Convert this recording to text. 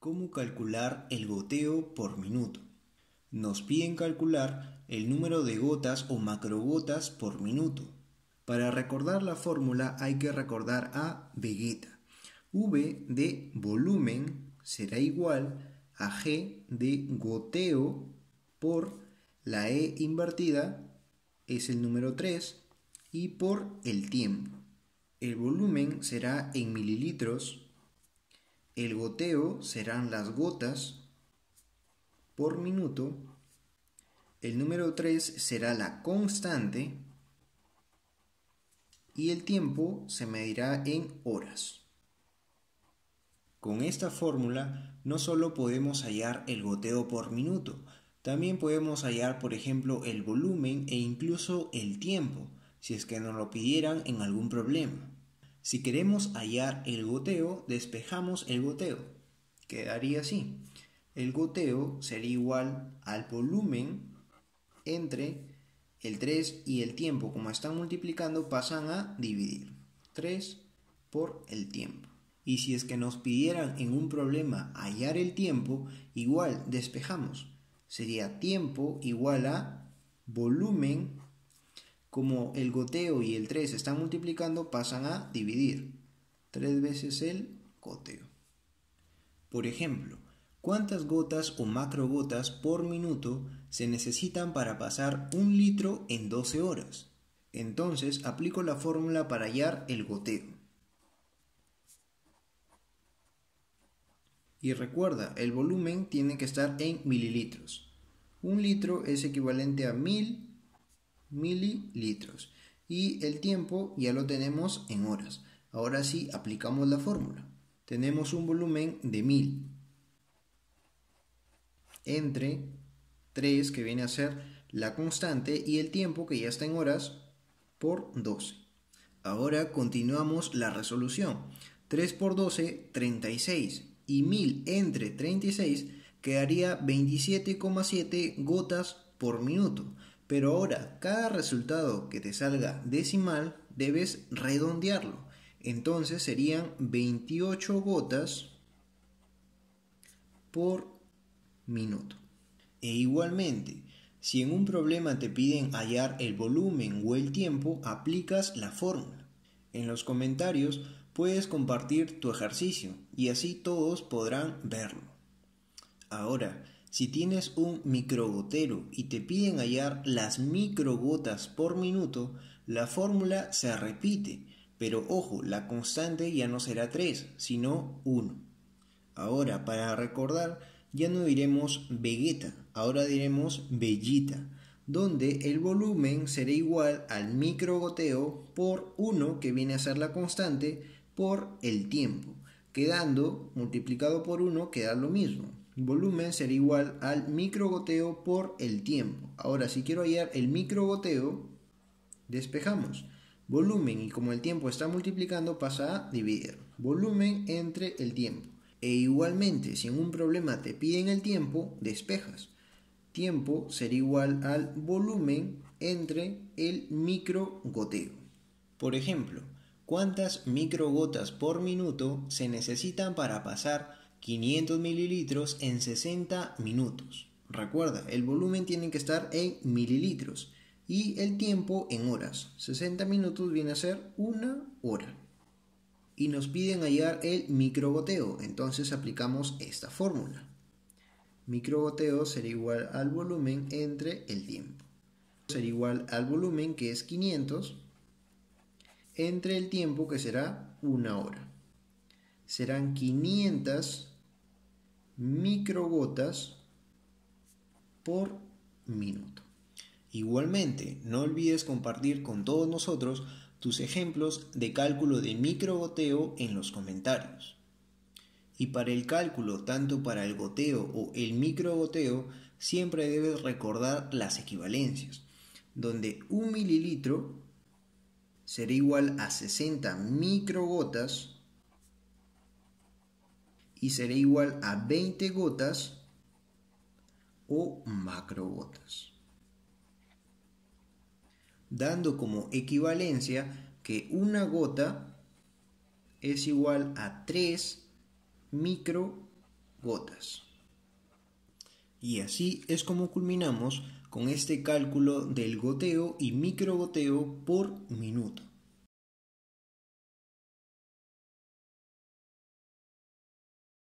¿Cómo calcular el goteo por minuto? Nos piden calcular el número de gotas o macrogotas por minuto. Para recordar la fórmula hay que recordar a Vegeta. V de volumen será igual a G de goteo por la E invertida, es el número 3, y por el tiempo. El volumen será en mililitros. El goteo serán las gotas por minuto. El número 3 será la constante. Y el tiempo se medirá en horas. Con esta fórmula no solo podemos hallar el goteo por minuto, también podemos hallar, por ejemplo, el volumen e incluso el tiempo, si es que nos lo pidieran en algún problema. Si queremos hallar el goteo, despejamos el goteo. Quedaría así. El goteo sería igual al volumen entre el 3 y el tiempo. Como están multiplicando, pasan a dividir. 3 por el tiempo. Y si es que nos pidieran en un problema hallar el tiempo, igual despejamos. Sería tiempo igual a volumen. Como el goteo y el 3 están multiplicando, pasan a dividir. 3 veces el goteo. Por ejemplo, ¿cuántas gotas o macrogotas por minuto se necesitan para pasar un litro en 12 horas? Entonces, aplico la fórmula para hallar el goteo. Y recuerda, el volumen tiene que estar en mililitros. Un litro es equivalente a 1000 mililitros, y el tiempo ya lo tenemos en horas. Ahora sí aplicamos la fórmula. Tenemos un volumen de 1000 entre 3, que viene a ser la constante, y el tiempo, que ya está en horas, por 12. Ahora continuamos la resolución. 3 por 12, 36, y 1000 entre 36 quedaría 27,7 gotas por minuto. Pero ahora, cada resultado que te salga decimal, debes redondearlo. Entonces serían 28 gotas por minuto. E igualmente, si en un problema te piden hallar el volumen o el tiempo, aplicas la fórmula. En los comentarios puedes compartir tu ejercicio y así todos podrán verlo. Ahora, si tienes un microgotero y te piden hallar las microgotas por minuto, la fórmula se repite, pero ojo, la constante ya no será 3, sino 1. Ahora, para recordar, ya no diremos Vegeta, ahora diremos Vellita, donde el volumen será igual al microgoteo por 1, que viene a ser la constante, por el tiempo, quedando multiplicado por 1 queda lo mismo. Volumen será igual al microgoteo por el tiempo. Ahora, si quiero hallar el microgoteo, despejamos volumen, y como el tiempo está multiplicando, pasa a dividir. Volumen entre el tiempo. E igualmente, si en un problema te piden el tiempo, despejas. Tiempo será igual al volumen entre el microgoteo. Por ejemplo, ¿cuántas microgotas por minuto se necesitan para pasar 500 mililitros en 60 minutos? Recuerda, el volumen tiene que estar en mililitros y el tiempo en horas. 60 minutos viene a ser 1 hora. Y nos piden hallar el microgoteo, entonces aplicamos esta fórmula. Microgoteo será igual al volumen entre el tiempo. Será igual al volumen, que es 500, entre el tiempo, que será 1 hora. Serán 500 microgotas por minuto. Igualmente, no olvides compartir con todos nosotros tus ejemplos de cálculo de microgoteo en los comentarios. Y para el cálculo, tanto para el goteo o el microgoteo, siempre debes recordar las equivalencias, donde un mililitro será igual a 60 microgotas y será igual a 20 gotas o macrogotas, dando como equivalencia que una gota es igual a 3 microgotas. gotas. Y así es como culminamos con este cálculo del goteo y microgoteo por minuto.